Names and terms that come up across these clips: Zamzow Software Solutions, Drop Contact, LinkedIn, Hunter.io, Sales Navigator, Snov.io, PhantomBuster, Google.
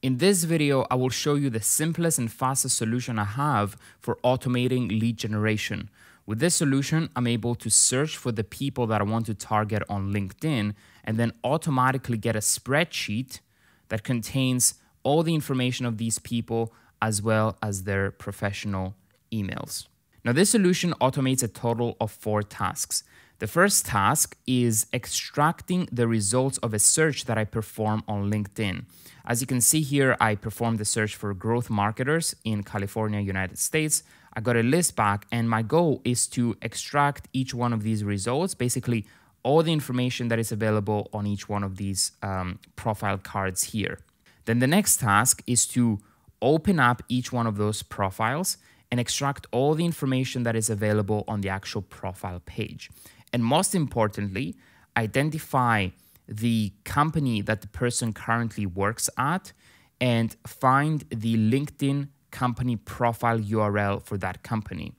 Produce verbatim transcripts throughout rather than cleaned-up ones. In this video, I will show you the simplest and fastest solution I have for automating lead generation. With this solution, I'm able to search for the people that I want to target on LinkedIn and then automatically get a spreadsheet that contains all the information of these people as well as their professional emails. Now, this solution automates a total of four tasks. The first task is extracting the results of a search that I perform on LinkedIn. As you can see here, I performed the search for growth marketers in California, United States. I got a list back, and my goal is to extract each one of these results, basically all the information that is available on each one of these um, profile cards here. Then the next task is to open up each one of those profiles and extract all the information that is available on the actual profile page. And most importantly, identify the company that the person currently works at and find the LinkedIn company profile U R L for that company,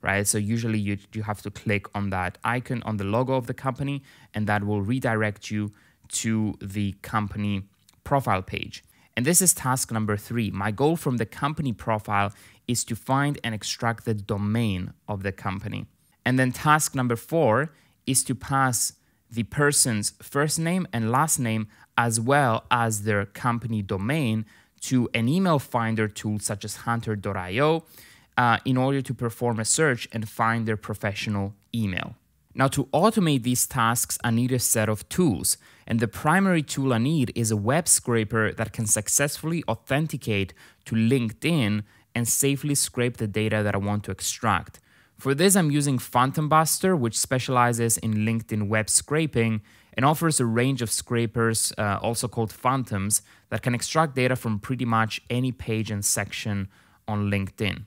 right? So usually you, you have to click on that icon on the logo of the company, and that will redirect you to the company profile page. And this is task number three. My goal from the company profile is to find and extract the domain of the company. And then task number four is to pass the person's first name and last name as well as their company domain to an email finder tool such as Hunter dot i o uh, in order to perform a search and find their professional email. Now, to automate these tasks, I need a set of tools, and the primary tool I need is a web scraper that can successfully authenticate to LinkedIn and safely scrape the data that I want to extract. For this, I'm using PhantomBuster, which specializes in LinkedIn web scraping and offers a range of scrapers, uh, also called phantoms, that can extract data from pretty much any page and section on LinkedIn.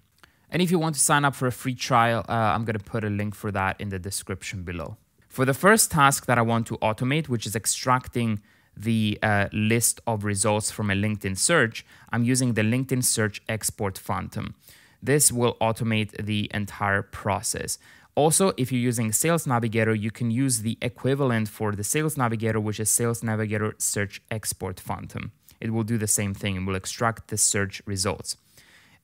And if you want to sign up for a free trial, uh, I'm going to put a link for that in the description below. For the first task that I want to automate, which is extracting the uh, list of results from a LinkedIn search, I'm using the LinkedIn Search Export Phantom. This will automate the entire process. Also, if you're using Sales Navigator, you can use the equivalent for the Sales Navigator, which is Sales Navigator Search Export Phantom. It will do the same thing. It will extract the search results.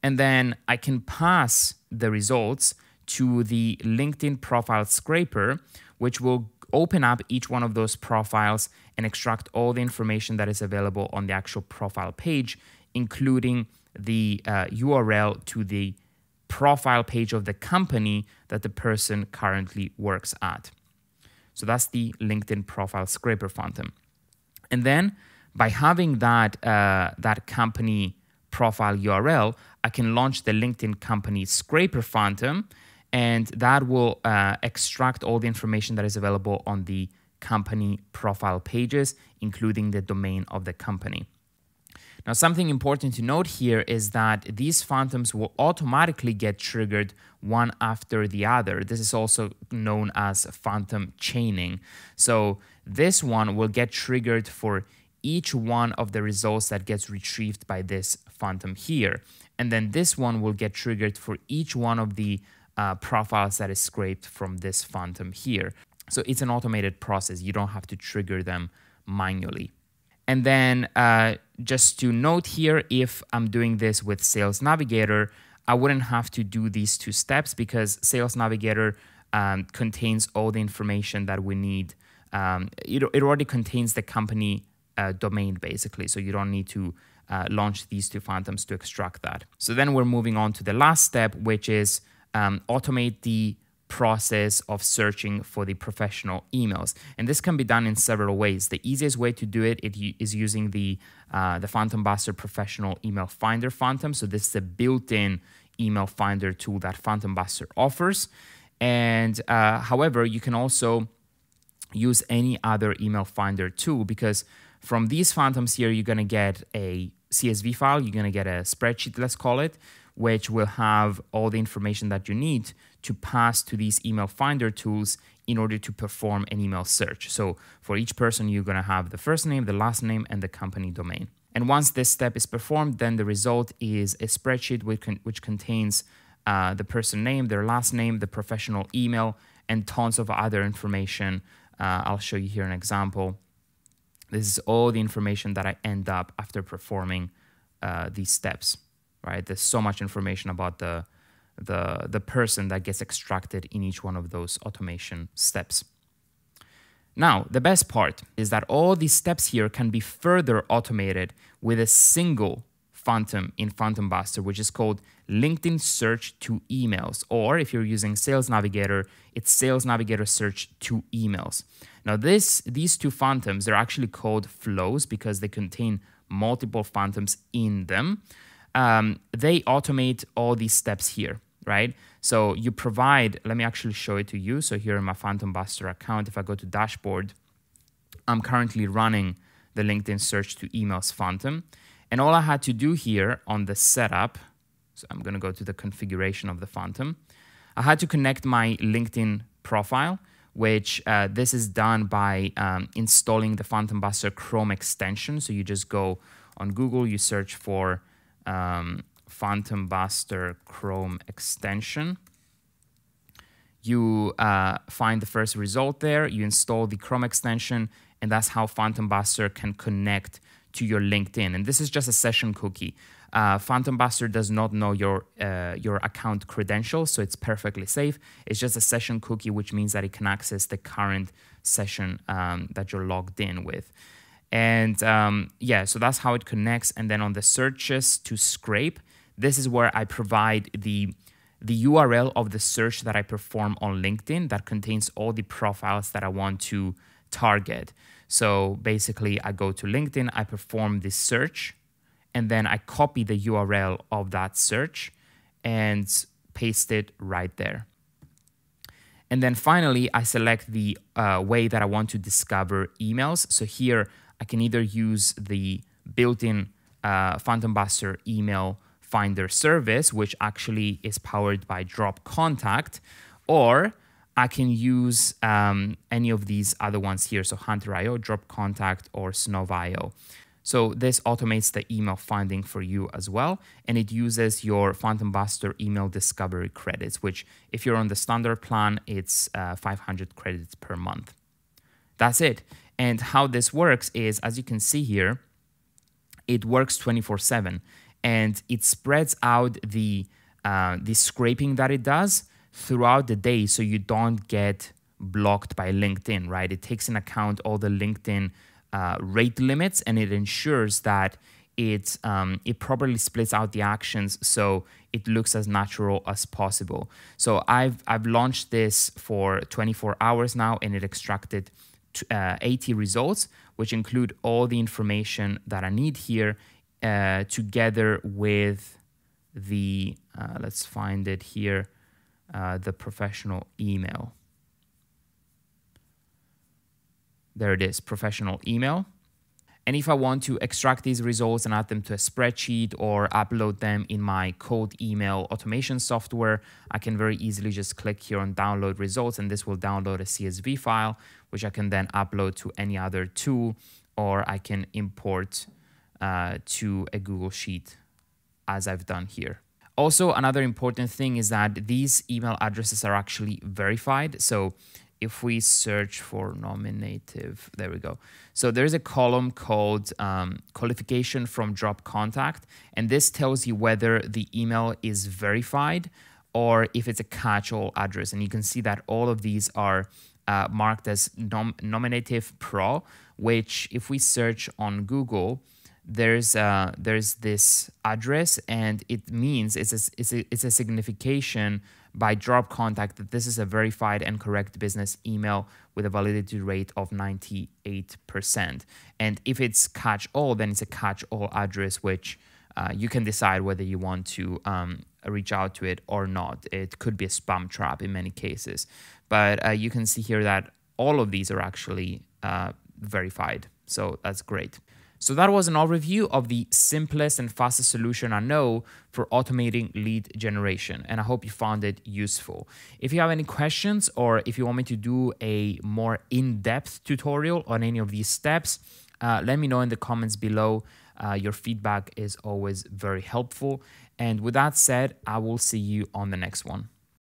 And then I can pass the results to the LinkedIn profile scraper, which will open up each one of those profiles and extract all the information that is available on the actual profile page, including the uh, U R L to the profile page of the company that the person currently works at. So that's the LinkedIn profile scraper phantom. And then by having that, uh, that company profile U R L, I can launch the LinkedIn company scraper phantom, and that will uh, extract all the information that is available on the company profile pages, including the domain of the company. Now, something important to note here is that these phantoms will automatically get triggered one after the other. This is also known as phantom chaining. So this one will get triggered for each one of the results that gets retrieved by this phantom here. And then this one will get triggered for each one of the uh, profiles that is scraped from this phantom here. So it's an automated process. You don't have to trigger them manually. And then uh, just to note here, if I'm doing this with Sales Navigator, I wouldn't have to do these two steps because Sales Navigator um, contains all the information that we need. Um, it, it already contains the company Uh, domain basically, so you don't need to uh, launch these two phantoms to extract that. So then we're moving on to the last step, which is um, automate the process of searching for the professional emails. And this can be done in several ways. The easiest way to do it, it is using the, uh, the PhantomBuster Professional Email Finder Phantom. So this is a built-in email finder tool that PhantomBuster offers. And uh, however, you can also use any other email finder tool, because from these phantoms here, you're going to get a C S V file, you're going to get a spreadsheet, let's call it, which will have all the information that you need to pass to these email finder tools in order to perform an email search. So for each person, you're going to have the first name, the last name, and the company domain. And once this step is performed, then the result is a spreadsheet which, con which contains uh, the person name, their last name, the professional email, and tons of other information. Uh, I'll show you here an example. This is all the information that I end up after performing uh, these steps, right? There's so much information about the, the, the person that gets extracted in each one of those automation steps. Now, the best part is that all these steps here can be further automated with a single Phantom in PhantomBuster, which is called LinkedIn Search to Emails, or if you're using Sales Navigator, it's Sales Navigator Search to Emails. Now, this, these two Phantoms, they're actually called flows because they contain multiple Phantoms in them. Um, they automate all these steps here, right? So you provide, let me actually show it to you. So here in my PhantomBuster account, if I go to dashboard, I'm currently running the LinkedIn Search to Emails Phantom. And all I had to do here on the setup, so I'm going to go to the configuration of the Phantom. I had to connect my LinkedIn profile, which uh, this is done by um, installing the PhantomBuster Chrome extension. So you just go on Google, you search for um, PhantomBuster Chrome extension. You uh, find the first result there, you install the Chrome extension, and that's how PhantomBuster can connect to your LinkedIn. And this is just a session cookie. Uh, PhantomBuster does not know your, uh, your account credentials, so it's perfectly safe. It's just a session cookie, which means that it can access the current session um, that you're logged in with. And um, yeah, so that's how it connects. And then on the searches to scrape, this is where I provide the, the U R L of the search that I perform on LinkedIn that contains all the profiles that I want to target. So basically, I go to LinkedIn, I perform this search, and then I copy the U R L of that search and paste it right there. And then finally, I select the uh, way that I want to discover emails. So here, I can either use the built-in uh, PhantomBuster email finder service, which actually is powered by Drop Contact, or I can use um, any of these other ones here. So Hunter dot i o, Drop Contact, or Snov dot i o. So this automates the email finding for you as well. And it uses your PhantomBuster email discovery credits, which if you're on the standard plan, it's uh, five hundred credits per month. That's it. And how this works is, as you can see here, it works twenty-four seven. And it spreads out the, uh, the scraping that it does throughout the day, so you don't get blocked by LinkedIn, right? It takes in account all the LinkedIn uh, rate limits, and it ensures that it, um, it properly splits out the actions so it looks as natural as possible. So I've, I've launched this for twenty-four hours now, and it extracted uh, eighty results, which include all the information that I need here uh, together with the, uh, let's find it here, Uh, the professional email. There it is, professional email. And if I want to extract these results and add them to a spreadsheet or upload them in my cold email automation software, I can very easily just click here on download results, and this will download a C S V file, which I can then upload to any other tool, or I can import uh, to a Google Sheet as I've done here. Also, another important thing is that these email addresses are actually verified. So if we search for nominative, there we go. So there's a column called um, qualification from Drop Contact, and this tells you whether the email is verified or if it's a catch-all address. And you can see that all of these are uh, marked as nom nominative pro, which if we search on Google, There's uh, there's this address, and it means it's a, it's, a, it's a signification by Drop Contact that this is a verified and correct business email with a validity rate of ninety-eight percent. And if it's catch-all, then it's a catch-all address, which uh, you can decide whether you want to um, reach out to it or not. It could be a spam trap in many cases. But uh, you can see here that all of these are actually uh, verified. So that's great. So that was an overview of the simplest and fastest solution I know for automating lead generation, and I hope you found it useful. If you have any questions or if you want me to do a more in-depth tutorial on any of these steps, uh, let me know in the comments below. Uh, your feedback is always very helpful. And with that said, I will see you on the next one.